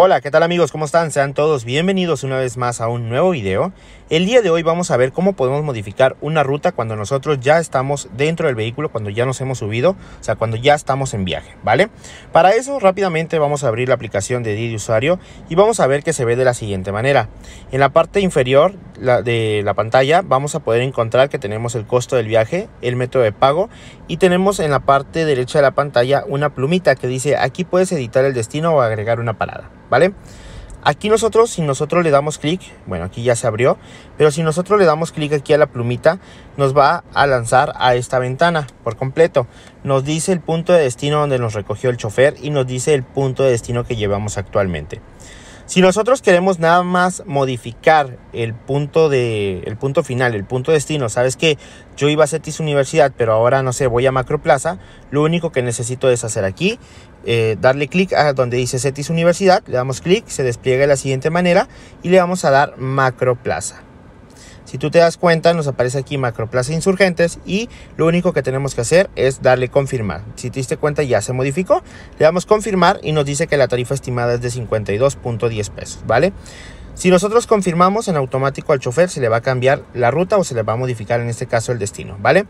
Hola, ¿qué tal amigos? ¿Cómo están? Sean todos bienvenidos una vez más a un nuevo video. El día de hoy vamos a ver cómo podemos modificar una ruta cuando nosotros ya estamos dentro del vehículo, cuando ya nos hemos subido, o sea, cuando ya estamos en viaje, ¿vale? Para eso rápidamente vamos a abrir la aplicación de Didi Usuario y vamos a ver que se ve de la siguiente manera. En la parte inferior de la pantalla vamos a poder encontrar que tenemos el costo del viaje, el método de pago y tenemos en la parte derecha de la pantalla una plumita que dice aquí puedes editar el destino o agregar una parada. ¿Vale? Aquí nosotros, si nosotros le damos clic, bueno, aquí ya se abrió, pero si nosotros le damos clic aquí a la plumita, nos va a lanzar a esta ventana por completo. Nos dice el punto de destino donde nos recogió el chofer y nos dice el punto de destino que llevamos actualmente. Si nosotros queremos nada más modificar el punto de destino, sabes que yo iba a CETIS Universidad, pero ahora no sé, voy a Macroplaza, lo único que necesito es hacer aquí, darle clic a donde dice CETIS Universidad, le damos clic, se despliega de la siguiente manera y le vamos a dar Macroplaza. Si tú te das cuenta, nos aparece aquí Macroplaza Insurgentes y lo único que tenemos que hacer es darle confirmar. Si te diste cuenta, ya se modificó. Le damos confirmar y nos dice que la tarifa estimada es de 52.10 pesos, ¿vale? Si nosotros confirmamos, en automático al chofer se le va a cambiar la ruta o se le va a modificar, en este caso, el destino, ¿vale?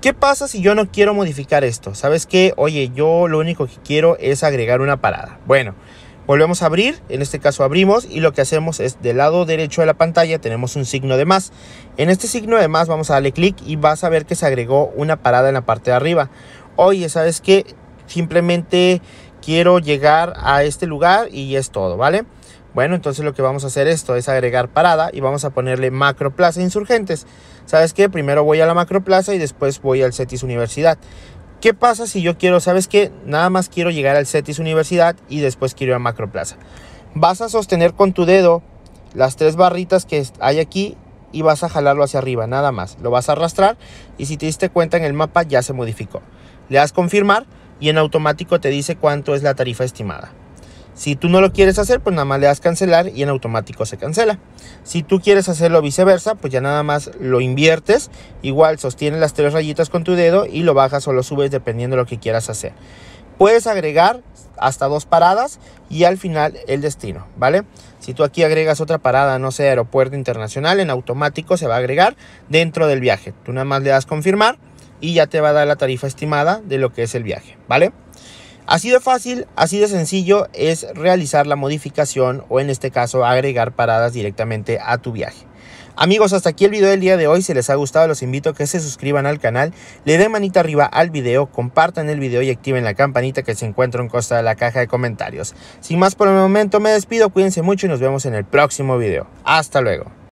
¿Qué pasa si yo no quiero modificar esto? ¿Sabes qué? Oye, yo lo único que quiero es agregar una parada. Bueno, volvemos a abrir, en este caso abrimos y lo que hacemos es del lado derecho de la pantalla tenemos un signo de más. En este signo de más vamos a darle clic y vas a ver que se agregó una parada en la parte de arriba. Oye, ¿sabes qué? Simplemente quiero llegar a este lugar y es todo, ¿vale? Bueno, entonces lo que vamos a hacer esto es agregar parada y vamos a ponerle Macroplaza Insurgentes. ¿Sabes qué? Primero voy a la Macroplaza y después voy al CETIS Universidad. ¿Qué pasa si yo quiero, sabes qué? Nada más quiero llegar al CETIS Universidad y después quiero ir a Macroplaza. Vas a sostener con tu dedo las tres barritas que hay aquí y vas a jalarlo hacia arriba, nada más. Lo vas a arrastrar y si te diste cuenta en el mapa ya se modificó. Le das confirmar y en automático te dice cuánto es la tarifa estimada. Si tú no lo quieres hacer, pues nada más le das cancelar y en automático se cancela. Si tú quieres hacerlo viceversa, pues ya nada más lo inviertes. Igual sostienes las tres rayitas con tu dedo y lo bajas o lo subes dependiendo de lo que quieras hacer. Puedes agregar hasta dos paradas y al final el destino, ¿vale? Si tú aquí agregas otra parada, no sé, aeropuerto internacional, en automático se va a agregar dentro del viaje. Tú nada más le das confirmar y ya te va a dar la tarifa estimada de lo que es el viaje, ¿vale? Así de fácil, así de sencillo es realizar la modificación o en este caso agregar paradas directamente a tu viaje. Amigos, hasta aquí el video del día de hoy. Si les ha gustado, los invito a que se suscriban al canal, le den manita arriba al video, compartan el video y activen la campanita que se encuentra en costa de la caja de comentarios. Sin más por el momento, me despido, cuídense mucho y nos vemos en el próximo video. Hasta luego.